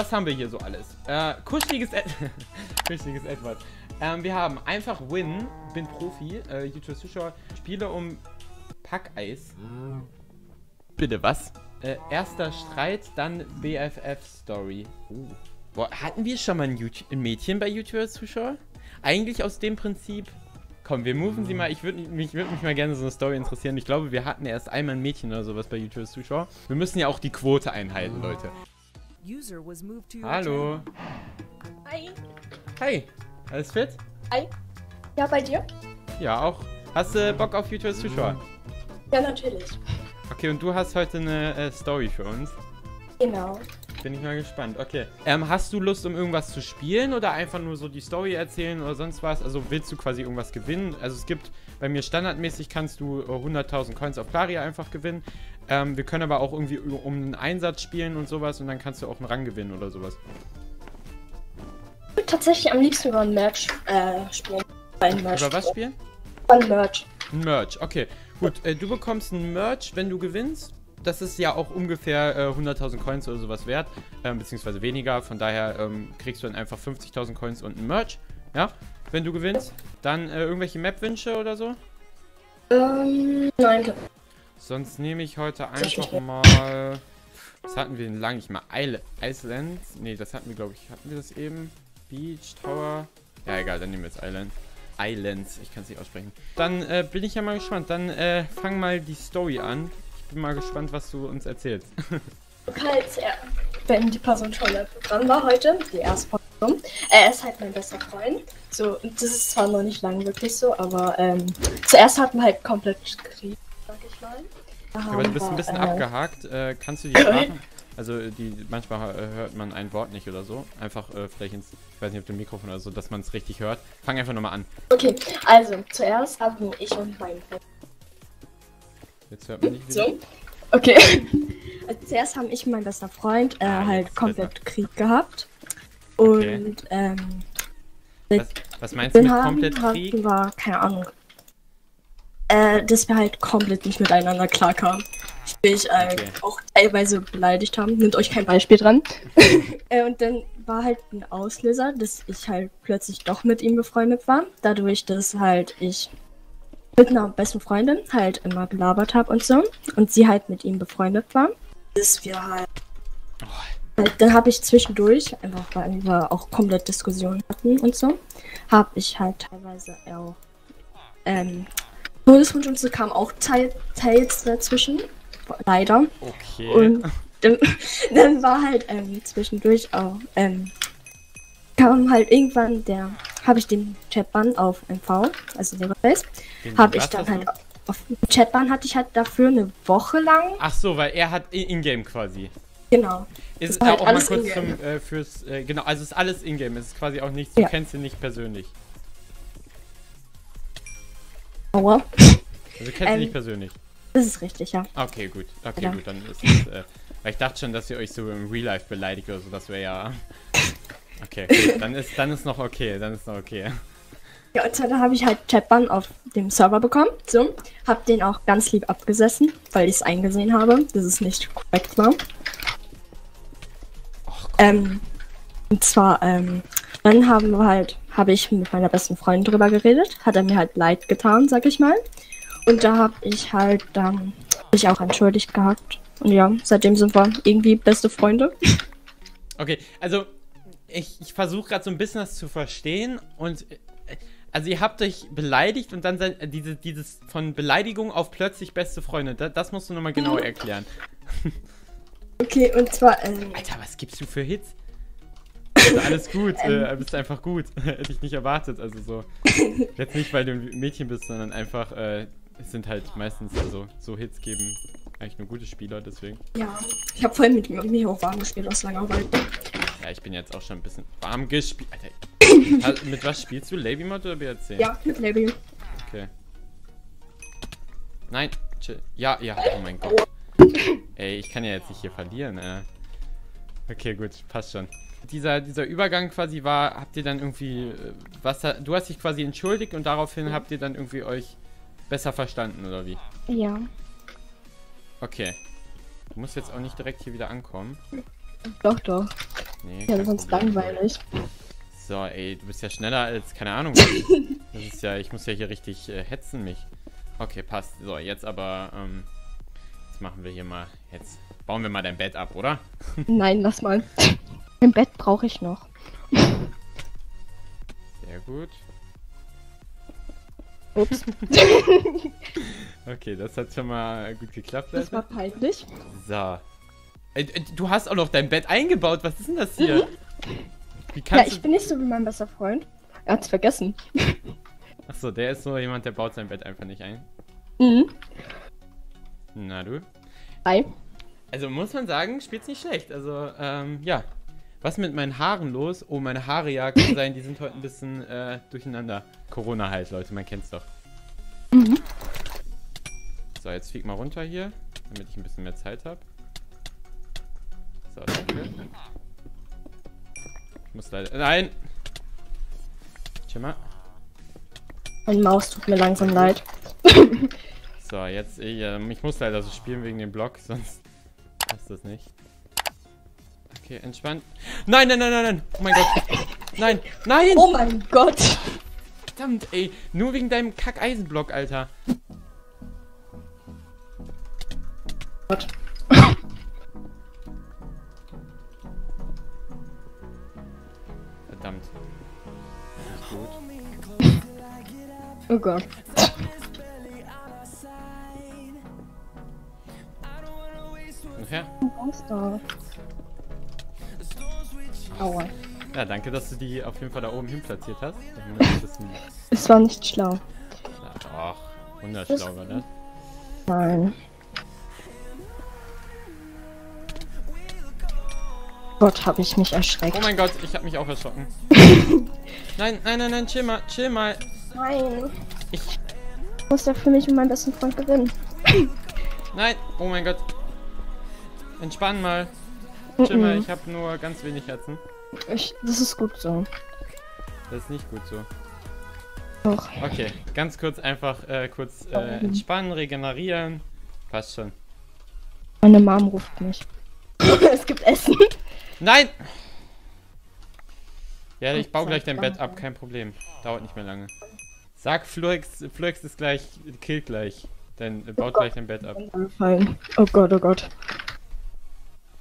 was haben wir hier so alles? Kuscheliges kuscheliges Etwas. Wir haben einfach Win, bin Profi, YouTuber -Sure, Spiele um Packeis. Bitte was? Erster Streit, dann BFF-Story. Boah, hatten wir schon mal ein Mädchen bei YouTuber -Sure? Eigentlich aus dem Prinzip... Komm, wir moven sie mal. Ich würde mich mal gerne so eine Story interessieren. Ich glaube, wir hatten erst einmal ein Mädchen oder sowas bei YouTuber -Sure. Wir müssen ja auch die Quote einhalten, Leute. Hallo. Hi. Hi. Alles fit? Hi. Ja, bei dir? Ja, auch. Hast du Bock auf YouTuber -Sure? Ja, natürlich. Okay, und du hast heute eine Story für uns? Genau. Bin ich mal gespannt. Okay. Hast du Lust, um irgendwas zu spielen oder einfach nur so die Story erzählen oder sonst was? Also willst du quasi irgendwas gewinnen? Also es gibt bei mir standardmäßig kannst du 100.000 Coins auf Plaria einfach gewinnen. Wir können aber auch irgendwie um einen Einsatz spielen und sowas und dann kannst du auch einen Rang gewinnen oder sowas. Ich würde tatsächlich am liebsten über ein Merch spielen. Über was spielen? Ein Merch. Merch, okay. Gut, du bekommst ein Merch, wenn du gewinnst. Das ist ja auch ungefähr 100.000 Coins oder sowas wert, beziehungsweise weniger. Von daher kriegst du dann einfach 50.000 Coins und ein Merch, ja, wenn du gewinnst. Dann irgendwelche Map-Wünsche oder so? Nein. Sonst nehme ich heute einfach mal... Was hatten wir denn lange nicht mal? Island? Ne, das hatten wir, glaube ich. Hatten wir das eben? Beach, Tower? Ja, egal, dann nehmen wir jetzt Island. Islands, ich kann es nicht aussprechen. Dann bin ich ja mal gespannt. Dann fang mal die Story an. Ich bin mal gespannt, was du uns erzählst. Falls er, wenn die Person schon mal dran war heute, die erste Person, er ist halt mein bester Freund. So, das ist zwar noch nicht lang wirklich so, aber zuerst hatten wir halt komplett Krieg, sag ich mal. Ja, aber du bist ein bisschen abgehakt. Kannst du die Sprache? Also manchmal hört man ein Wort nicht oder so. Einfach vielleicht ins, ich weiß nicht, auf dem Mikrofon oder so, dass man es richtig hört. Fang einfach nochmal an. Okay, also zuerst haben ich und mein Freund. Jetzt hört man nicht wieder. So. Okay. Also zuerst haben ich und mein bester Freund halt komplett Krieg gehabt. Und okay. Was meinst du mit komplett Krieg? War, keine Ahnung. Dass wir halt komplett nicht miteinander klarkamen. Sprich, okay. Auch teilweise beleidigt haben. Nehmt euch kein Beispiel dran. Und dann war halt ein Auslöser, dass ich halt plötzlich doch mit ihm befreundet war. Dadurch, dass halt ich mit einer besten Freundin halt immer gelabert habe und so. Und sie halt mit ihm befreundet war. Bis wir halt... Oh. Dann habe ich zwischendurch, einfach weil wir auch komplett Diskussionen hatten und so, habe ich halt teilweise auch... Todeswunsch und so kam auch teils dazwischen. Leider. Okay. Und dann war halt zwischendurch auch... kam halt irgendwann der... habe ich den Chatban auf MV, also den Request, habe ich dann halt auf Chatban hatte ich halt dafür eine Woche lang. Ach so, weil er hat in-game quasi. Genau. Ist auch mal kurz zum fürs genau, also ist alles in-game, es ist quasi auch nichts, du kennst ihn nicht persönlich. Aua. Also kennst ihn nicht persönlich. Das ist richtig, ja. Okay, gut. Okay, gut, dann ist es weil ich dachte schon, dass ihr euch so im Real Life beleidigt oder so, das wäre ja okay, gut. Dann ist noch okay, dann ist noch okay. Ja, und dann habe ich halt Chatban auf dem Server bekommen, so. Hab den auch ganz lieb abgesessen, weil ich es eingesehen habe, dass es nicht korrekt war. Och, cool. Und zwar, dann haben wir halt, habe ich mit meiner besten Freundin drüber geredet, hat er mir halt leid getan, sag ich mal. Und da habe ich halt dann mich auch entschuldigt gehabt. Und ja, seitdem sind wir irgendwie beste Freunde. Okay, also... Ich versuche gerade so ein bisschen das zu verstehen und also ihr habt euch beleidigt und dann dieses von Beleidigung auf plötzlich beste Freunde, das musst du nochmal genau erklären. Okay, und zwar... Alter, was gibst du für Hits? Also alles gut, bist einfach gut. Hätte ich nicht erwartet, also so. Jetzt nicht, weil du ein Mädchen bist, sondern einfach, es sind halt meistens also so Hits geben. Eigentlich nur gute Spieler, deswegen. Ja, ich habe vorhin mit mir auch warm gespielt aus Langeweile. Ja, ich bin jetzt auch schon ein bisschen warm gespielt. Alter, also, mit was spielst du? Labymod oder BR10? Ja, mit Labymod. Okay. Nein, chill. Ja, oh mein Gott. Ey, ich kann ja jetzt nicht hier verlieren. Okay, gut, passt schon. Dieser Übergang quasi war, habt ihr dann irgendwie, du hast dich quasi entschuldigt und daraufhin habt ihr dann irgendwie euch besser verstanden, oder wie? Ja. Okay. Du musst jetzt auch nicht direkt hier wieder ankommen. Doch, doch. Nee, ja, sonst Problem. Langweilig. So, ey, du bist ja schneller als, keine Ahnung. Das ist ja, ich muss ja hier richtig hetzen mich. Okay, passt. So, jetzt aber, jetzt machen wir hier mal, jetzt bauen wir mal dein Bett ab, oder? Nein, lass mal. Ein Bett brauche ich noch. Sehr gut. Ups. Okay, das hat schon mal gut geklappt. Leute. Das war peinlich. So. Du hast auch noch dein Bett eingebaut. Was ist denn das hier? Wie kannst ja, ich bin nicht so wie mein bester Freund. Er hat's vergessen. Achso, der ist so jemand, der baut sein Bett einfach nicht ein. Mhm. Na du? Hi. Also muss man sagen, spielt's nicht schlecht. Also, ja. Was mit meinen Haaren los? Oh, meine Haare ja kann sein, die sind heute ein bisschen durcheinander. Corona halt, Leute, man kennt's doch. Mhm. So, jetzt flieg mal runter hier, damit ich ein bisschen mehr Zeit habe. So, danke. Ich muss leider... Nein! Chill mal. Meine Maus tut mir langsam leid. So, jetzt... Ich muss leider so spielen wegen dem Block, sonst passt das nicht. Okay, entspannt. Nein, nein, nein, nein, nein. Oh mein Gott. Nein, nein. Oh mein Gott. Verdammt, ey. Nur wegen deinem Kack-Eisenblock, Alter. Gott. Verdammt. Das ist gut. Oh Gott. Und her. Aua. Ja, danke, dass du die auf jeden Fall da oben hin platziert hast. Es war nicht schlau. Ach, wunderschlau war das. Nein. Gott, hab ich mich erschreckt. Oh mein Gott, ich hab mich auch erschrocken. Nein, nein, nein, nein, chill mal, chill mal. Nein. Ich muss ja für mich und meinen besten Freund gewinnen. Nein, oh mein Gott. Entspann mal. Chill mal, ich habe nur ganz wenig Herzen. Das ist gut so. Das ist nicht gut so. Doch. Okay, ganz kurz einfach entspannen, regenerieren. Passt schon. Meine Mom ruft mich. Es gibt Essen. Nein! Ja, ich baue gleich dein Bett ab, kein Problem. Dauert nicht mehr lange. Sag Floex, Floex ist gleich, killt gleich. Dann baut gleich dein Bett ab. Oh Gott, oh Gott.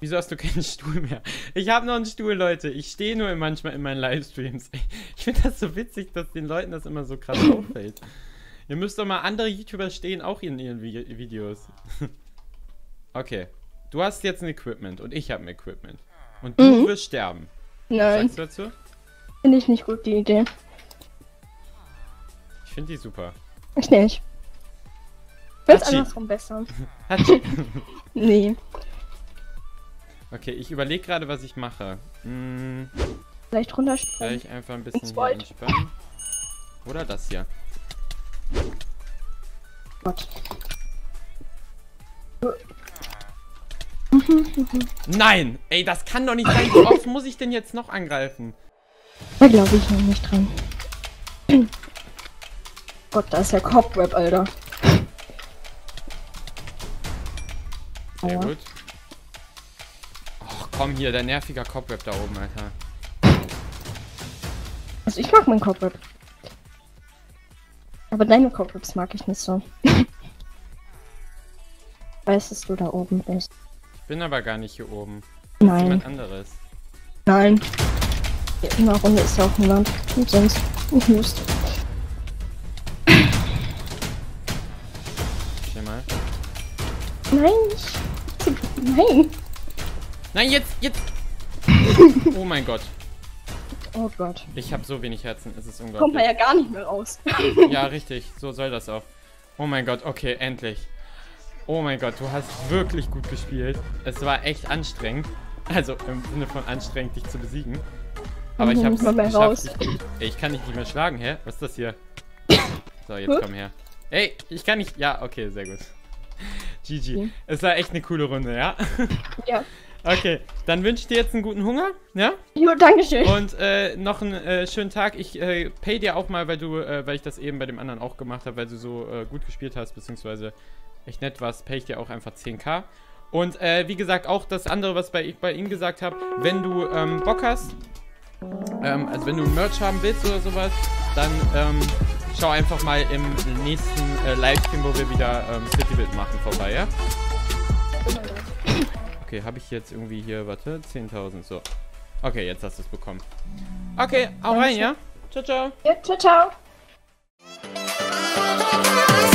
Wieso hast du keinen Stuhl mehr? Ich habe noch einen Stuhl, Leute. Ich stehe nur manchmal in meinen Livestreams. Ich finde das so witzig, dass den Leuten das immer so krass auffällt. Ihr müsst doch mal, andere YouTuber stehen auch in ihren Videos. Okay. Du hast jetzt ein Equipment und ich habe ein Equipment. Und du wirst sterben. Nein. Was sagst du dazu? Finde ich nicht gut, die Idee. Ich finde die super. Ich nicht. Find's andersrum besser. Nee. Okay, ich überlege gerade, was ich mache. Hm, vielleicht runterspringen. Vielleicht einfach ein bisschen hier entspannen. Oder das hier. Gott. Nein! Ey, das kann doch nicht sein. Wie oft muss ich denn jetzt noch angreifen? Da glaube ich noch nicht dran. Gott, da ist ja Cobweb, Alter. Sehr gut. Komm hier, der nerviger Cobweb da oben, Alter. Also ich mag meinen Cobweb. Aber deine Cobwebs mag ich nicht so. Weißt, dass du da oben bist. Ich bin aber gar nicht hier oben. Nein. Das ist jemand anderes. Nein. Ja, in der Runde ist ja auch niemand. Und sonst. Ich muss. Schau mal. Nein. Nein. Nein, jetzt, jetzt! Oh mein Gott. Oh Gott. Ich habe so wenig Herzen, es ist unglaublich. Kommt man ja gar nicht mehr raus. Ja, richtig, so soll das auch. Oh mein Gott, okay, endlich. Oh mein Gott, du hast wirklich gut gespielt. Es war echt anstrengend. Also im Sinne von anstrengend, dich zu besiegen. Aber ich hab's nicht geschafft. Ich kann dich nicht mehr schlagen, hä? Was ist das hier? So, jetzt komm her. Ey, ich kann nicht... Ja, okay, sehr gut. GG. Okay. Es war echt eine coole Runde, ja? Ja. Okay, dann wünsche ich dir jetzt einen guten Hunger, ja? Jo, dankeschön. Und noch einen schönen Tag. Ich pay dir auch mal, weil du, weil ich das eben bei dem anderen auch gemacht habe, weil du so gut gespielt hast, beziehungsweise echt nett warst, pay ich dir auch einfach 10k. Und wie gesagt, auch das andere, was bei ihm gesagt habe, wenn du Bock hast, also wenn du Merch haben willst oder sowas, dann schau einfach mal im nächsten Livestream, wo wir wieder Citybuild machen, vorbei, ja? Okay, habe ich jetzt irgendwie hier, warte, 10.000, so. Okay, jetzt hast du es bekommen. Okay, hau rein, ja? Ciao, ciao. Ja, ciao, ciao.